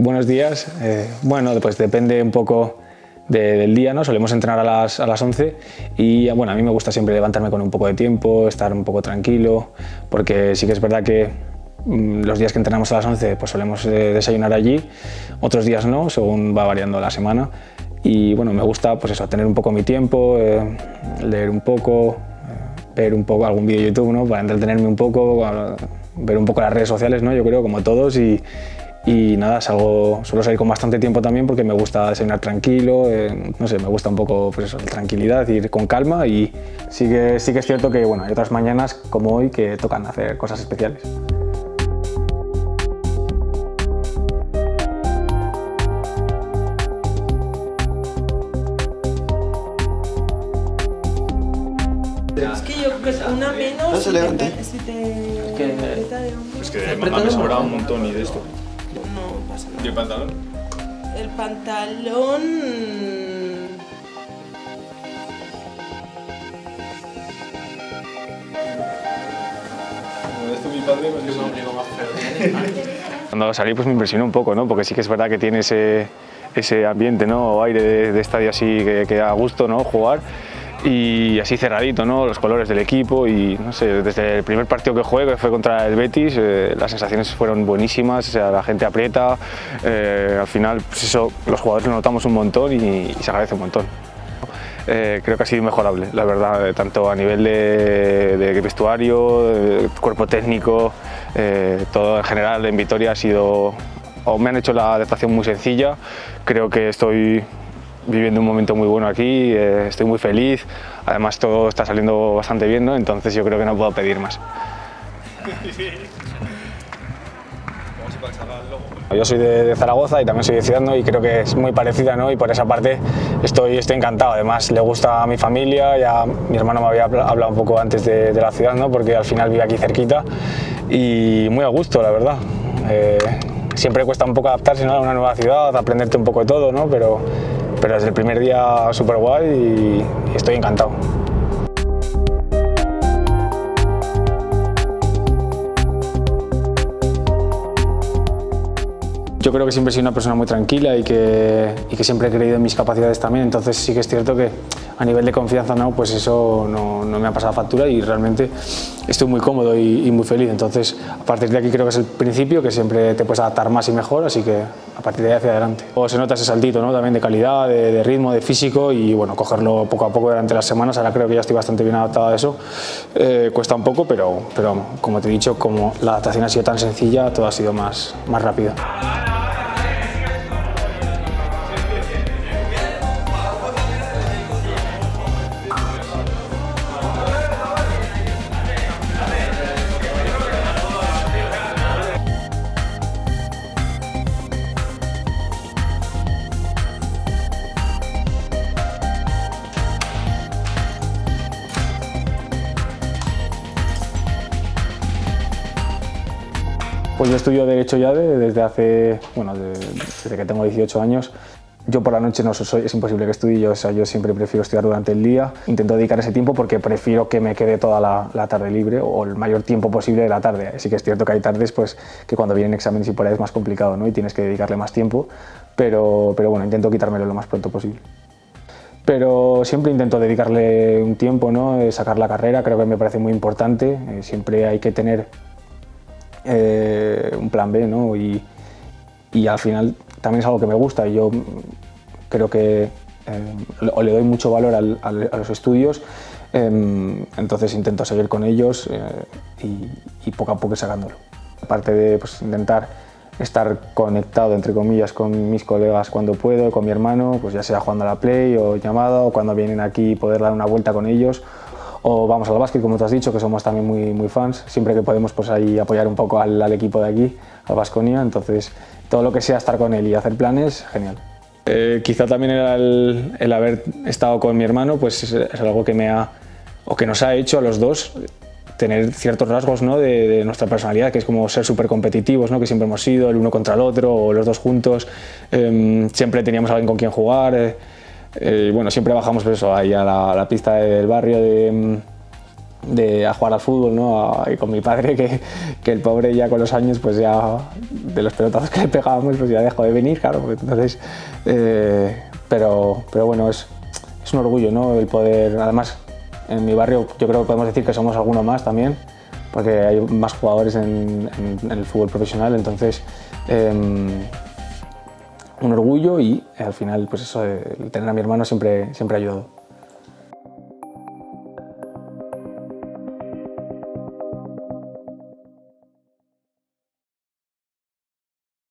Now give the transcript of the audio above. Buenos días. Bueno, pues depende un poco del día, ¿no? Solemos entrenar a las 11 y, bueno, a mí me gusta siempre levantarme con un poco de tiempo, estar un poco tranquilo, porque sí que es verdad que los días que entrenamos a las 11 pues solemos desayunar allí, otros días no, según va variando la semana. Y, bueno, me gusta, pues eso, tener un poco mi tiempo, leer un poco, ver un poco algún vídeo de YouTube, ¿no? Para entretenerme un poco, ver un poco las redes sociales, ¿no? Yo creo, como todos, y nada, suelo salir con bastante tiempo también porque me gusta desayunar tranquilo, no sé, me gusta un poco pues eso, la tranquilidad, ir con calma, y sí que es cierto que, bueno, hay otras mañanas como hoy que tocan hacer cosas especiales. Es que yo creo que una menos no se levanta. Es que mamá me sobraba un montón y de esto. No pasa nada. ¿Y el pantalón? El pantalón... Esto mi padre me dio un abrigo más feo. Cuando salí pues me impresionó un poco, ¿no? Porque sí que es verdad que tiene ese ambiente, ¿no? O aire de estadio así que da gusto, ¿no? Jugar. Y así cerradito, ¿no? Los colores del equipo y, no sé, desde el primer partido que jugué, que fue contra el Betis, las sensaciones fueron buenísimas, o sea, la gente aprieta, al final, pues eso, los jugadores lo notamos un montón y se agradece un montón. Creo que ha sido inmejorable, la verdad, tanto a nivel de vestuario, de cuerpo técnico, todo en general en Vitoria ha sido... O me han hecho la adaptación muy sencilla, creo que estoy... viviendo un momento muy bueno aquí, estoy muy feliz, además todo está saliendo bastante bien, ¿no? Entonces yo creo que no puedo pedir más. Yo soy de Zaragoza y también soy de Ciudad, ¿no? Y creo que es muy parecida, ¿no? Y por esa parte estoy encantado, además le gusta a mi familia, ya mi hermano me había hablado un poco antes de la ciudad, ¿no? Porque al final vive aquí cerquita y muy a gusto, la verdad. Siempre cuesta un poco adaptarse, ¿no? A una nueva ciudad, aprenderte un poco de todo, ¿no? Pero desde el primer día súper guay y estoy encantado. Yo creo que siempre he sido una persona muy tranquila y que siempre he creído en mis capacidades también, entonces sí que es cierto que a nivel de confianza no, pues eso no me ha pasado factura y realmente estoy muy cómodo y muy feliz. Entonces a partir de aquí creo que es el principio, que siempre te puedes adaptar más y mejor, así que a partir de ahí hacia adelante. O se nota ese saltito, ¿no? También de calidad, de ritmo, de físico y bueno, cogerlo poco a poco durante las semanas, ahora creo que ya estoy bastante bien adaptado a eso, cuesta un poco, pero como te he dicho, como la adaptación ha sido tan sencilla, todo ha sido más rápido. Pues yo estudio Derecho ya desde que tengo 18 años. Yo por la noche es imposible que estudie, o sea, yo siempre prefiero estudiar durante el día. Intento dedicar ese tiempo porque prefiero que me quede toda la tarde libre o el mayor tiempo posible de la tarde. Sí que es cierto que hay tardes pues, que cuando vienen exámenes y por ahí es más complicado, ¿no? Y tienes que dedicarle más tiempo, pero bueno, intento quitármelo lo más pronto posible. Pero siempre intento dedicarle un tiempo, ¿no? Sacar la carrera, creo que me parece muy importante, siempre hay que tener... un plan B, ¿no? Y al final también es algo que me gusta y yo creo que le doy mucho valor a los estudios, entonces intento seguir con ellos y poco a poco sacándolo. Aparte de pues, intentar estar conectado, entre comillas, con mis colegas cuando puedo, con mi hermano, pues ya sea jugando a la Play o llamada o cuando vienen aquí poder dar una vuelta con ellos. O vamos al básquet, como te has dicho, que somos también muy fans, siempre que podemos pues ahí apoyar un poco al equipo de aquí, al Baskonia, entonces todo lo que sea estar con él y hacer planes, genial. Quizá también el haber estado con mi hermano pues es algo que nos ha hecho a los dos tener ciertos rasgos, ¿no? de nuestra personalidad, que es como ser súper competitivos, ¿no? Que siempre hemos sido el uno contra el otro o los dos juntos, siempre teníamos alguien con quien jugar. Bueno, siempre bajamos pues, eso, ahí a la pista del barrio a jugar al fútbol, ¿no? Y con mi padre, que el pobre ya con los años, pues ya de los pelotazos que le pegábamos, pues ya dejó de venir, claro, pues entonces, pero bueno, es un orgullo, ¿no? El poder, además, en mi barrio yo creo que podemos decir que somos alguno más también, porque hay más jugadores en el fútbol profesional, entonces un orgullo y al final, pues eso, tener a mi hermano siempre ha ayudado.